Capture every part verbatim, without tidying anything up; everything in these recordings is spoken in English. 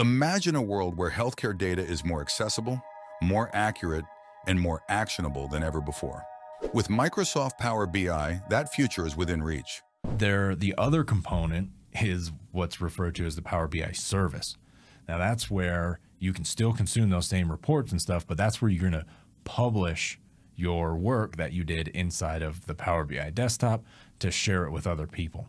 Imagine a world where healthcare data is more accessible, more accurate, and more actionable than ever before. With Microsoft Power B I, that future is within reach. There, the other component is what's referred to as the Power B I Service. Now that's where you can still consume those same reports and stuff, but that's where you're going to publish your work that you did inside of the Power B I Desktop to share it with other people.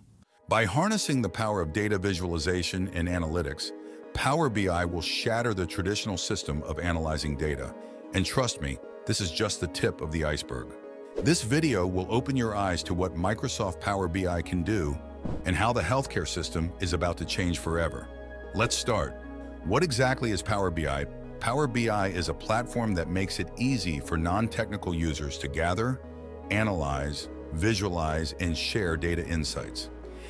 By harnessing the power of data visualization and analytics, Power B I will shatter the traditional system of analyzing data. And trust me, this is just the tip of the iceberg. This video will open your eyes to what Microsoft Power B I can do and how the healthcare system is about to change forever. Let's start. What exactly is Power B I? Power B I is a platform that makes it easy for non-technical users to gather, analyze, visualize, and share data insights.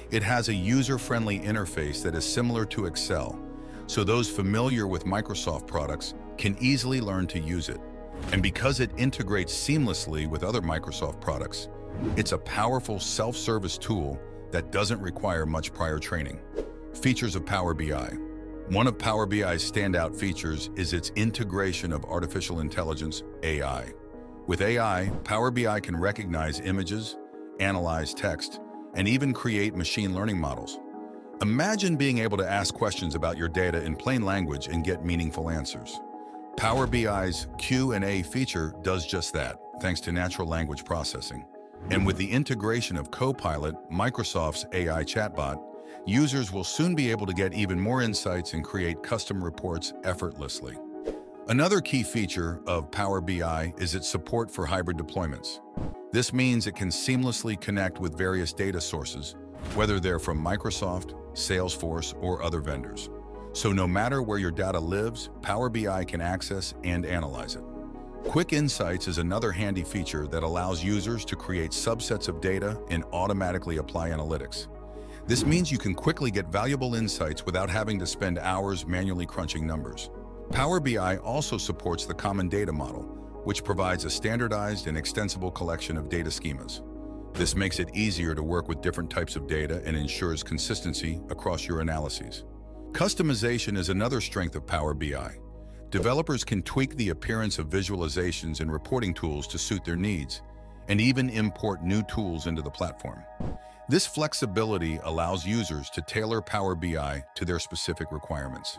It has a user-friendly interface that is similar to Excel, so those familiar with Microsoft products can easily learn to use it. And because it integrates seamlessly with other Microsoft products, it's a powerful self-service tool that doesn't require much prior training. Features of Power B I. One of Power B I's standout features is its integration of artificial intelligence, A I. With A I, Power B I can recognize images, analyze text, and even create machine learning models. Imagine being able to ask questions about your data in plain language and get meaningful answers. Power B I's Q and A feature does just that, thanks to natural language processing. And with the integration of Copilot, Microsoft's A I chatbot, users will soon be able to get even more insights and create custom reports effortlessly. Another key feature of Power B I is its support for hybrid deployments. This means it can seamlessly connect with various data sources, whether they're from Microsoft, Salesforce, or other vendors. So no matter where your data lives, Power B I can access and analyze it. Quick Insights is another handy feature that allows users to create subsets of data and automatically apply analytics. This means you can quickly get valuable insights without having to spend hours manually crunching numbers. Power B I also supports the Common Data Model, which provides a standardized and extensible collection of data schemas. This makes it easier to work with different types of data and ensures consistency across your analyses. Customization is another strength of Power B I. Developers can tweak the appearance of visualizations and reporting tools to suit their needs, and even import new tools into the platform. This flexibility allows users to tailor Power B I to their specific requirements.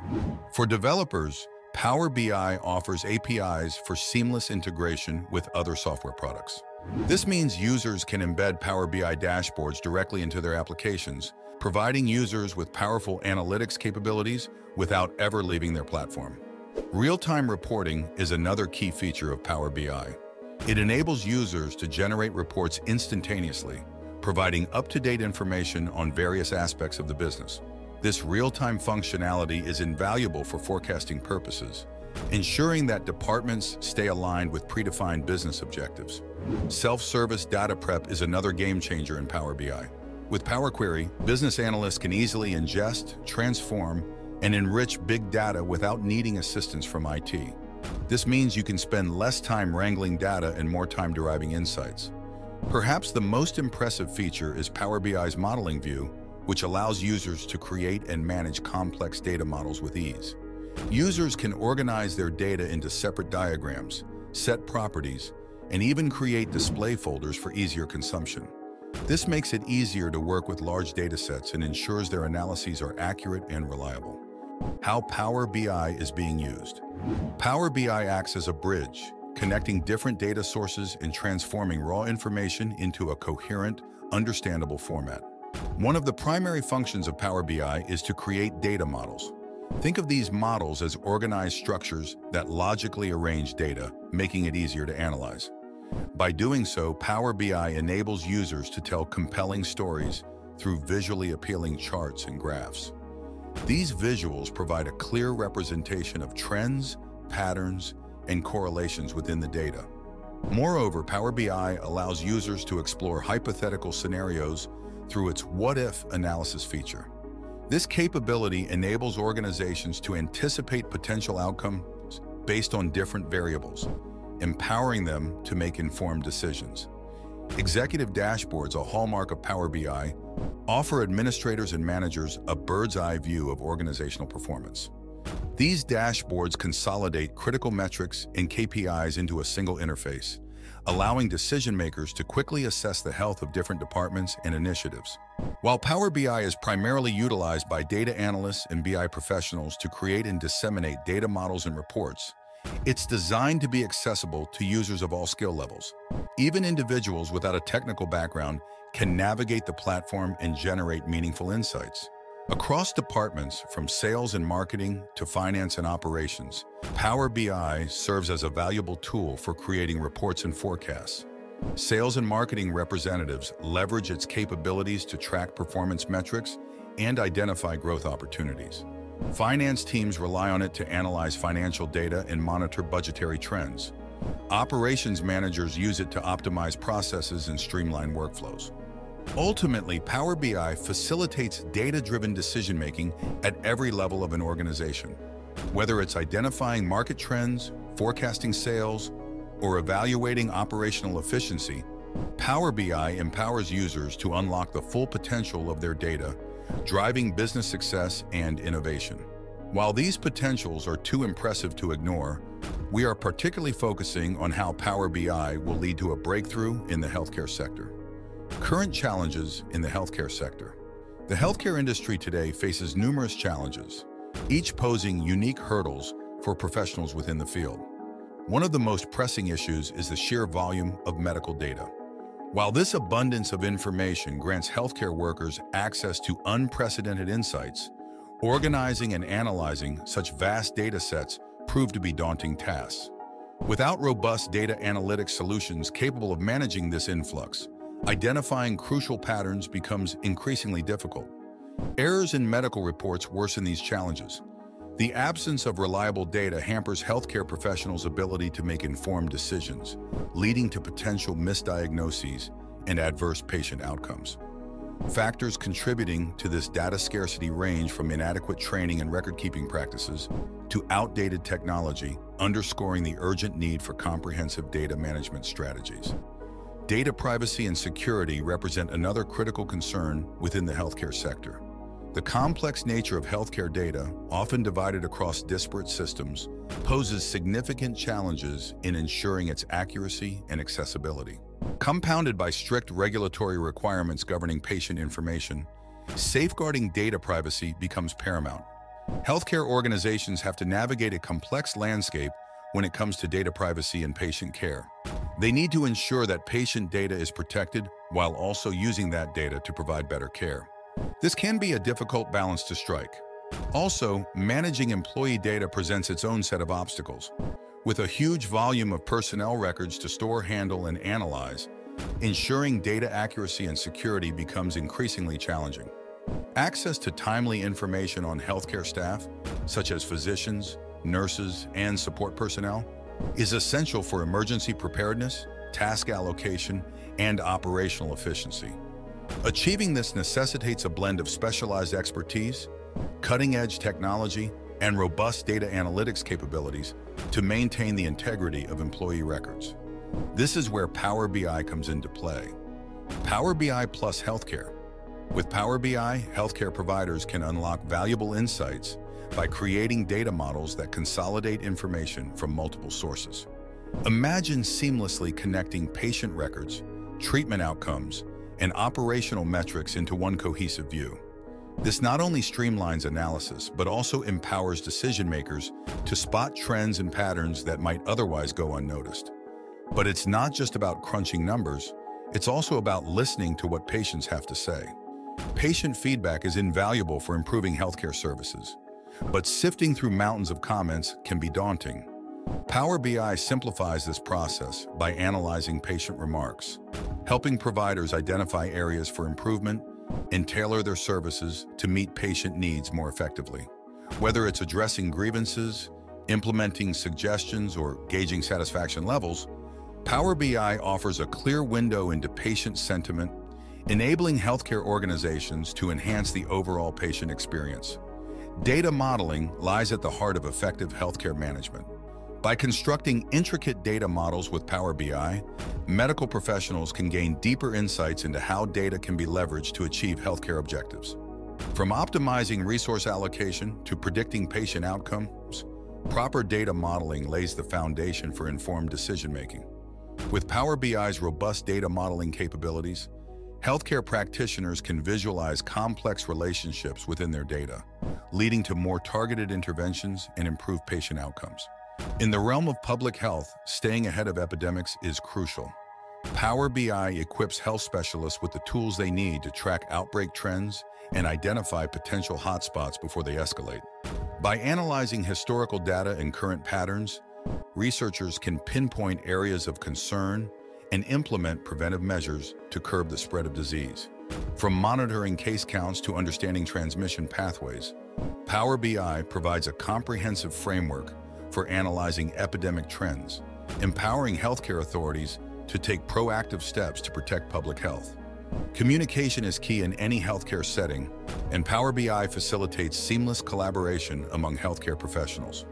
For developers, Power B I offers A P Is for seamless integration with other software products. This means users can embed Power B I dashboards directly into their applications, providing users with powerful analytics capabilities without ever leaving their platform. Real-time reporting is another key feature of Power B I. It enables users to generate reports instantaneously, providing up-to-date information on various aspects of the business. This real-time functionality is invaluable for forecasting purposes, ensuring that departments stay aligned with predefined business objectives. Self-service data prep is another game-changer in Power B I. With Power Query, business analysts can easily ingest, transform, and enrich big data without needing assistance from I T. This means you can spend less time wrangling data and more time deriving insights. Perhaps the most impressive feature is Power B I's modeling view, which allows users to create and manage complex data models with ease. Users can organize their data into separate diagrams, set properties, and even create display folders for easier consumption. This makes it easier to work with large datasets and ensures their analyses are accurate and reliable. How Power B I is being used. Power B I acts as a bridge, connecting different data sources and transforming raw information into a coherent, understandable format. One of the primary functions of Power B I is to create data models. Think of these models as organized structures that logically arrange data, making it easier to analyze. By doing so, Power B I enables users to tell compelling stories through visually appealing charts and graphs. These visuals provide a clear representation of trends, patterns, and correlations within the data. Moreover, Power B I allows users to explore hypothetical scenarios through its what-if analysis feature. This capability enables organizations to anticipate potential outcomes based on different variables, empowering them to make informed decisions. Executive dashboards, a hallmark of Power B I, offer administrators and managers a bird's-eye view of organizational performance. These dashboards consolidate critical metrics and K P Is into a single interface, allowing decision makers to quickly assess the health of different departments and initiatives. While Power B I is primarily utilized by data analysts and B I professionals to create and disseminate data models and reports, it's designed to be accessible to users of all skill levels. Even individuals without a technical background can navigate the platform and generate meaningful insights. Across departments, from sales and marketing to finance and operations, Power B I serves as a valuable tool for creating reports and forecasts. Sales and marketing representatives leverage its capabilities to track performance metrics and identify growth opportunities. Finance teams rely on it to analyze financial data and monitor budgetary trends. Operations managers use it to optimize processes and streamline workflows. Ultimately, Power B I facilitates data-driven decision-making at every level of an organization. Whether it's identifying market trends, forecasting sales, or evaluating operational efficiency, Power B I empowers users to unlock the full potential of their data, driving business success and innovation. While these potentials are too impressive to ignore, we are particularly focusing on how Power B I will lead to a breakthrough in the healthcare sector. Current challenges in the healthcare sector. The healthcare industry today faces numerous challenges, each posing unique hurdles for professionals within the field. One of the most pressing issues is the sheer volume of medical data. While this abundance of information grants healthcare workers access to unprecedented insights, organizing and analyzing such vast data sets prove to be daunting tasks. Without robust data analytics solutions capable of managing this influx, identifying crucial patterns becomes increasingly difficult. Errors in medical reports worsen these challenges. The absence of reliable data hampers healthcare professionals' ability to make informed decisions, leading to potential misdiagnoses and adverse patient outcomes. Factors contributing to this data scarcity range from inadequate training and record-keeping practices to outdated technology, underscoring the urgent need for comprehensive data management strategies. Data privacy and security represent another critical concern within the healthcare sector. The complex nature of healthcare data, often divided across disparate systems, poses significant challenges in ensuring its accuracy and accessibility. Compounded by strict regulatory requirements governing patient information, safeguarding data privacy becomes paramount. Healthcare organizations have to navigate a complex landscape when it comes to data privacy and patient care. They need to ensure that patient data is protected while also using that data to provide better care. This can be a difficult balance to strike. Also, managing employee data presents its own set of obstacles. With a huge volume of personnel records to store, handle, and analyze, ensuring data accuracy and security becomes increasingly challenging. Access to timely information on healthcare staff, such as physicians, nurses, and support personnel, is essential for emergency preparedness, task allocation, and operational efficiency. Achieving this necessitates a blend of specialized expertise, cutting-edge technology, and robust data analytics capabilities to maintain the integrity of employee records. This is where Power B I comes into play. Power B I plus healthcare. With Power B I, healthcare providers can unlock valuable insights by creating data models that consolidate information from multiple sources. Imagine seamlessly connecting patient records, treatment outcomes, and operational metrics into one cohesive view. This not only streamlines analysis, but also empowers decision makers to spot trends and patterns that might otherwise go unnoticed. But it's not just about crunching numbers, it's also about listening to what patients have to say. Patient feedback is invaluable for improving healthcare services, but sifting through mountains of comments can be daunting. Power B I simplifies this process by analyzing patient remarks, helping providers identify areas for improvement and tailor their services to meet patient needs more effectively. Whether it's addressing grievances, implementing suggestions, or gauging satisfaction levels, Power B I offers a clear window into patient sentiment, enabling healthcare organizations to enhance the overall patient experience. Data modeling lies at the heart of effective healthcare management. By constructing intricate data models with Power B I, medical professionals can gain deeper insights into how data can be leveraged to achieve healthcare objectives. From optimizing resource allocation to predicting patient outcomes, proper data modeling lays the foundation for informed decision-making. With Power B I's robust data modeling capabilities, healthcare practitioners can visualize complex relationships within their data, leading to more targeted interventions and improved patient outcomes. In the realm of public health, staying ahead of epidemics is crucial. Power B I equips health specialists with the tools they need to track outbreak trends and identify potential hotspots before they escalate. By analyzing historical data and current patterns, researchers can pinpoint areas of concern and implement preventive measures to curb the spread of disease. From monitoring case counts to understanding transmission pathways, Power B I provides a comprehensive framework for analyzing epidemic trends, empowering healthcare authorities to take proactive steps to protect public health. Communication is key in any healthcare setting, and Power B I facilitates seamless collaboration among healthcare professionals.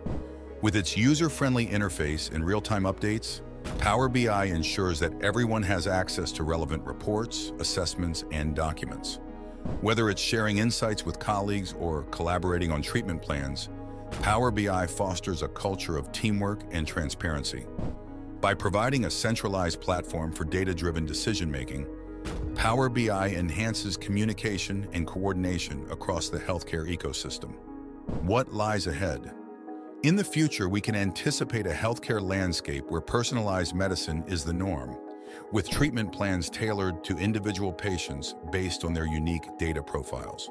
With its user-friendly interface and real-time updates, Power B I ensures that everyone has access to relevant reports, assessments, and documents. Whether it's sharing insights with colleagues or collaborating on treatment plans, Power B I fosters a culture of teamwork and transparency. By providing a centralized platform for data-driven decision-making, Power B I enhances communication and coordination across the healthcare ecosystem. What lies ahead? In the future, we can anticipate a healthcare landscape where personalized medicine is the norm, with treatment plans tailored to individual patients based on their unique data profiles.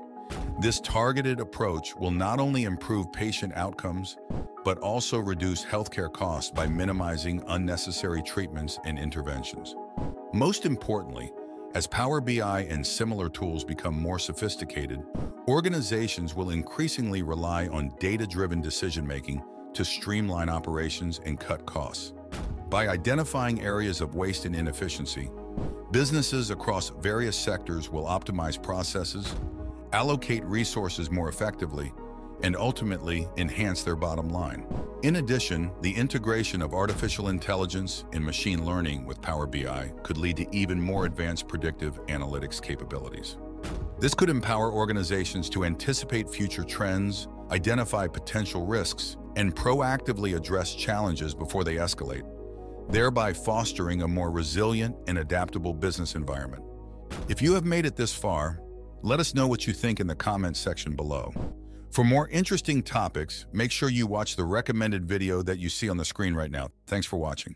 This targeted approach will not only improve patient outcomes, but also reduce healthcare costs by minimizing unnecessary treatments and interventions. Most importantly, as Power B I and similar tools become more sophisticated, organizations will increasingly rely on data-driven decision-making to streamline operations and cut costs. By identifying areas of waste and inefficiency, businesses across various sectors will optimize processes, allocate resources more effectively, and ultimately enhance their bottom line. In addition, the integration of artificial intelligence and machine learning with Power B I could lead to even more advanced predictive analytics capabilities. This could empower organizations to anticipate future trends, identify potential risks, and proactively address challenges before they escalate, thereby fostering a more resilient and adaptable business environment. If you have made it this far, let us know what you think in the comments section below. For more interesting topics, make sure you watch the recommended video that you see on the screen right now. Thanks for watching.